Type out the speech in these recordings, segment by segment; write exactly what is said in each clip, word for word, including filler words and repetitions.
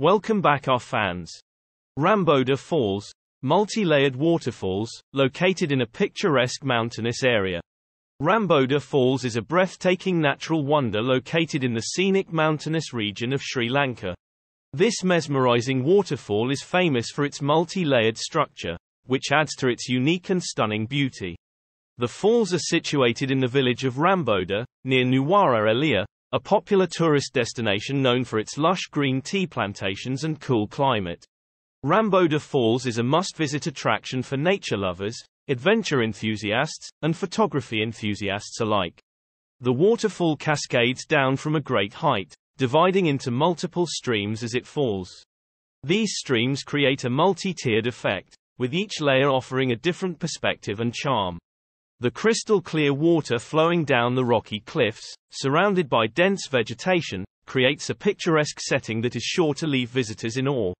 Welcome back our fans. Ramboda Falls, multi-layered waterfalls, located in a picturesque mountainous area. Ramboda Falls is a breathtaking natural wonder located in the scenic mountainous region of Sri Lanka. This mesmerizing waterfall is famous for its multi-layered structure, which adds to its unique and stunning beauty. The falls are situated in the village of Ramboda, near Nuwara Eliya, a popular tourist destination known for its lush green tea plantations and cool climate. Ramboda Falls is a must-visit attraction for nature lovers, adventure enthusiasts, and photography enthusiasts alike. The waterfall cascades down from a great height, dividing into multiple streams as it falls. These streams create a multi-tiered effect, with each layer offering a different perspective and charm. The crystal clear water flowing down the rocky cliffs, surrounded by dense vegetation, creates a picturesque setting that is sure to leave visitors in awe.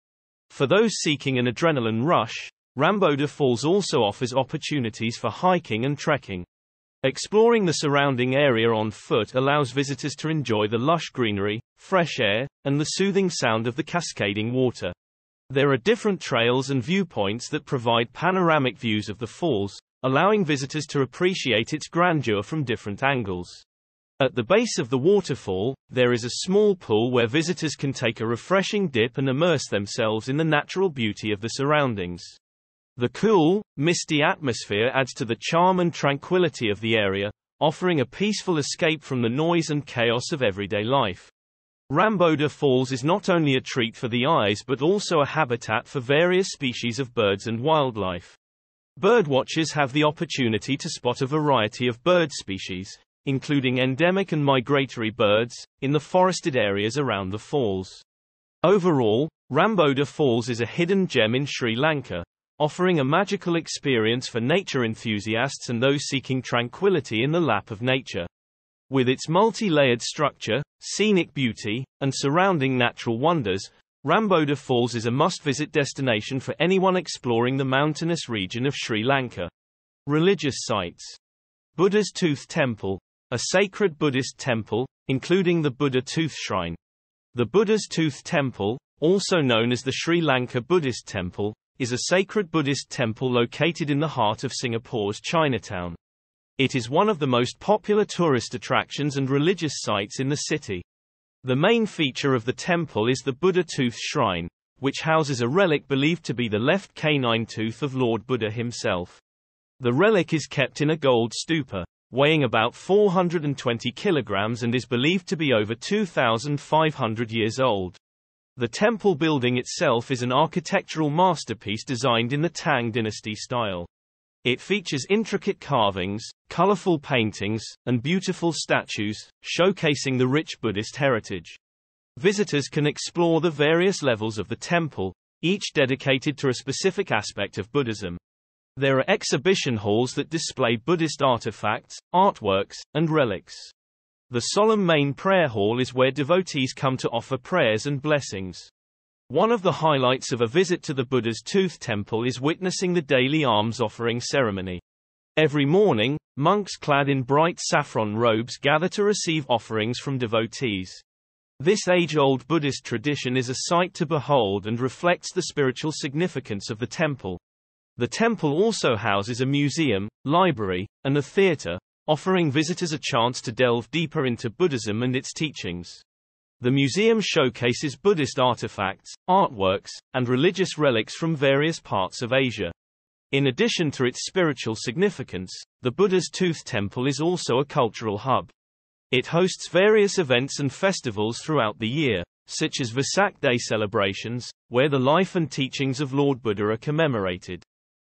For those seeking an adrenaline rush, Ramboda Falls also offers opportunities for hiking and trekking. Exploring the surrounding area on foot allows visitors to enjoy the lush greenery, fresh air, and the soothing sound of the cascading water. There are different trails and viewpoints that provide panoramic views of the falls, allowing visitors to appreciate its grandeur from different angles. At the base of the waterfall, there is a small pool where visitors can take a refreshing dip and immerse themselves in the natural beauty of the surroundings. The cool, misty atmosphere adds to the charm and tranquility of the area, offering a peaceful escape from the noise and chaos of everyday life. Ramboda Falls is not only a treat for the eyes but also a habitat for various species of birds and wildlife. Birdwatchers have the opportunity to spot a variety of bird species, including endemic and migratory birds, in the forested areas around the falls. Overall, Ramboda Falls is a hidden gem in Sri Lanka, offering a magical experience for nature enthusiasts and those seeking tranquility in the lap of nature. With its multi-layered structure, scenic beauty, and surrounding natural wonders, Ramboda Falls is a must-visit destination for anyone exploring the mountainous region of Sri Lanka. Religious sites. Buddha's Tooth Temple, a sacred Buddhist temple, including the Buddha Tooth Shrine. The Buddha's Tooth Temple, also known as the Sri Lanka Buddhist Temple, is a sacred Buddhist temple located in the heart of Singapore's Chinatown. It is one of the most popular tourist attractions and religious sites in the city. The main feature of the temple is the Buddha Tooth Shrine, which houses a relic believed to be the left canine tooth of Lord Buddha himself. The relic is kept in a gold stupa, weighing about four hundred twenty kilograms and is believed to be over two thousand five hundred years old. The temple building itself is an architectural masterpiece designed in the Tang Dynasty style. It features intricate carvings, colorful paintings, and beautiful statues, showcasing the rich Buddhist heritage. Visitors can explore the various levels of the temple, each dedicated to a specific aspect of Buddhism. There are exhibition halls that display Buddhist artifacts, artworks, and relics. The solemn main prayer hall is where devotees come to offer prayers and blessings. One of the highlights of a visit to the Buddha's Tooth Temple is witnessing the daily alms offering ceremony. Every morning, monks clad in bright saffron robes gather to receive offerings from devotees. This age-old Buddhist tradition is a sight to behold and reflects the spiritual significance of the temple. The temple also houses a museum, library, and a theater, offering visitors a chance to delve deeper into Buddhism and its teachings. The museum showcases Buddhist artifacts, artworks, and religious relics from various parts of Asia. In addition to its spiritual significance, the Buddha's Tooth Temple is also a cultural hub. It hosts various events and festivals throughout the year, such as Vesak Day celebrations, where the life and teachings of Lord Buddha are commemorated.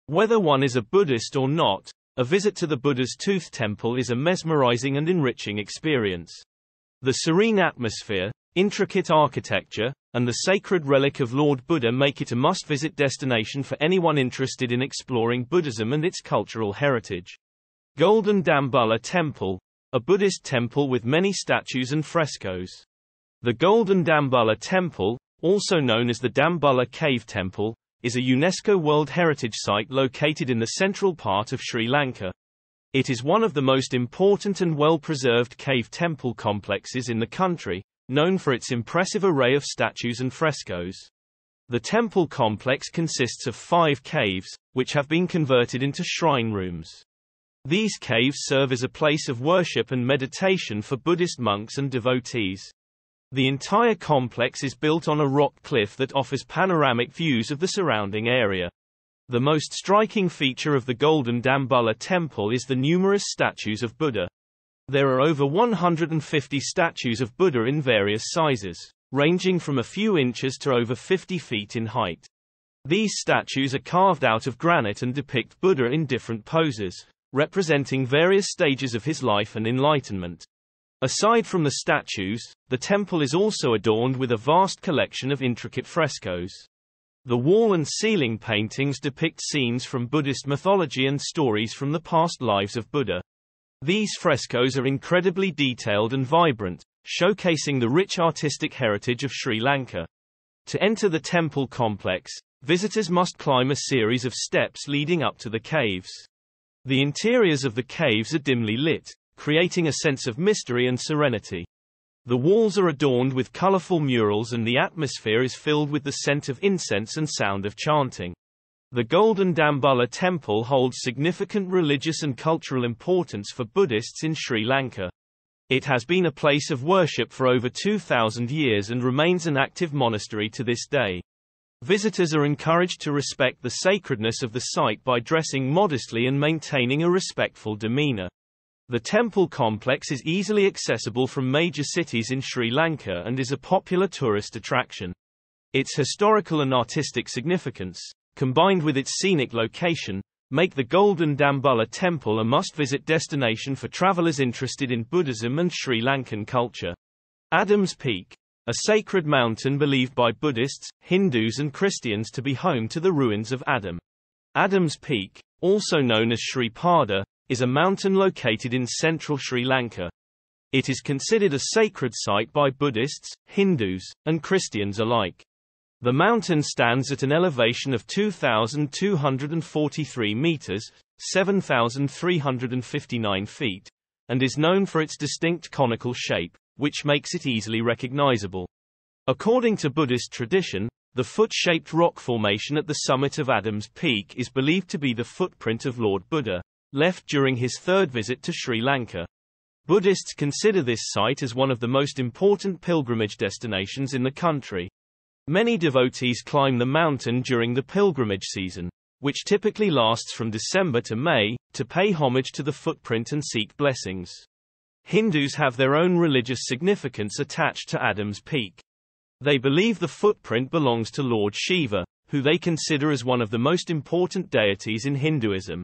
Whether one is a Buddhist or not, a visit to the Buddha's Tooth Temple is a mesmerizing and enriching experience. The serene atmosphere, intricate architecture, and the sacred relic of Lord Buddha make it a must-visit destination for anyone interested in exploring Buddhism and its cultural heritage. Golden Dambulla Temple, a Buddhist temple with many statues and frescoes. The Golden Dambulla Temple, also known as the Dambulla Cave Temple, is a UNESCO World Heritage Site located in the central part of Sri Lanka. It is one of the most important and well-preserved cave temple complexes in the country, known for its impressive array of statues and frescoes. The temple complex consists of five caves, which have been converted into shrine rooms. These caves serve as a place of worship and meditation for Buddhist monks and devotees. The entire complex is built on a rock cliff that offers panoramic views of the surrounding area. The most striking feature of the Golden Dambulla Temple is the numerous statues of Buddha. There are over one hundred fifty statues of Buddha in various sizes, ranging from a few inches to over fifty feet in height. These statues are carved out of granite and depict Buddha in different poses, representing various stages of his life and enlightenment. Aside from the statues, the temple is also adorned with a vast collection of intricate frescoes. The wall and ceiling paintings depict scenes from Buddhist mythology and stories from the past lives of Buddha. These frescoes are incredibly detailed and vibrant, showcasing the rich artistic heritage of Sri Lanka. To enter the temple complex, visitors must climb a series of steps leading up to the caves. The interiors of the caves are dimly lit, creating a sense of mystery and serenity. The walls are adorned with colorful murals and the atmosphere is filled with the scent of incense and sound of chanting. The Golden Dambulla Temple holds significant religious and cultural importance for Buddhists in Sri Lanka. It has been a place of worship for over two thousand years and remains an active monastery to this day. Visitors are encouraged to respect the sacredness of the site by dressing modestly and maintaining a respectful demeanor. The temple complex is easily accessible from major cities in Sri Lanka and is a popular tourist attraction. Its historical and artistic significance, combined with its scenic location, make the Golden Dambulla Temple a must-visit destination for travelers interested in Buddhism and Sri Lankan culture. Adam's Peak, a sacred mountain believed by Buddhists, Hindus and Christians to be home to the ruins of Adam. Adam's Peak, also known as Sri Pada, is a mountain located in central Sri Lanka. It is considered a sacred site by Buddhists, Hindus, and Christians alike. The mountain stands at an elevation of two thousand two hundred forty-three meters, seven thousand three hundred fifty-nine feet, and is known for its distinct conical shape, which makes it easily recognizable. According to Buddhist tradition, the foot-shaped rock formation at the summit of Adam's Peak is believed to be the footprint of Lord Buddha, left during his third visit to Sri Lanka. Buddhists consider this site as one of the most important pilgrimage destinations in the country. Many devotees climb the mountain during the pilgrimage season, which typically lasts from December to May, to pay homage to the footprint and seek blessings. Hindus have their own religious significance attached to Adam's Peak. They believe the footprint belongs to Lord Shiva, who they consider as one of the most important deities in Hinduism.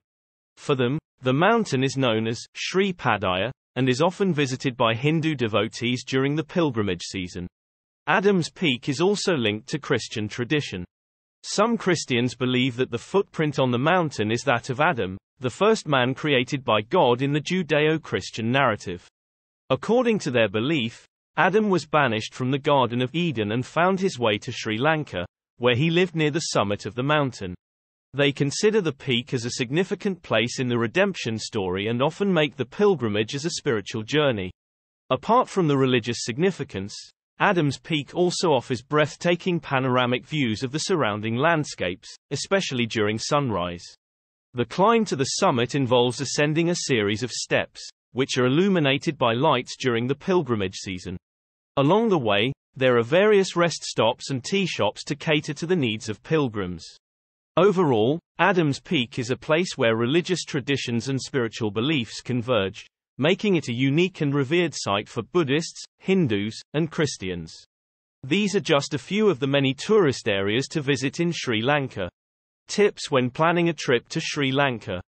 For them, the mountain is known as Sri Pada, and is often visited by Hindu devotees during the pilgrimage season. Adam's Peak is also linked to Christian tradition. Some Christians believe that the footprint on the mountain is that of Adam, the first man created by God in the Judeo-Christian narrative. According to their belief, Adam was banished from the Garden of Eden and found his way to Sri Lanka, where he lived near the summit of the mountain. They consider the peak as a significant place in the redemption story and often make the pilgrimage as a spiritual journey. Apart from the religious significance, Adam's Peak also offers breathtaking panoramic views of the surrounding landscapes, especially during sunrise. The climb to the summit involves ascending a series of steps, which are illuminated by lights during the pilgrimage season. Along the way, there are various rest stops and tea shops to cater to the needs of pilgrims. Overall, Adam's Peak is a place where religious traditions and spiritual beliefs converge, making it a unique and revered site for Buddhists, Hindus, and Christians. These are just a few of the many tourist areas to visit in Sri Lanka. Tips when planning a trip to Sri Lanka.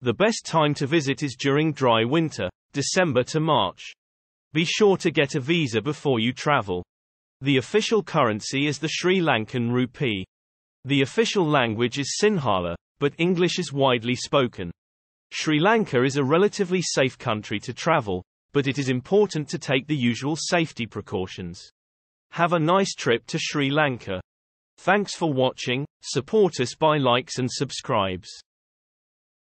The best time to visit is during dry winter, December to March. Be sure to get a visa before you travel. The official currency is the Sri Lankan rupee. The official language is Sinhala, but English is widely spoken. Sri Lanka is a relatively safe country to travel, but it is important to take the usual safety precautions. Have a nice trip to Sri Lanka. Thanks for watching. Support us by likes and subscribes.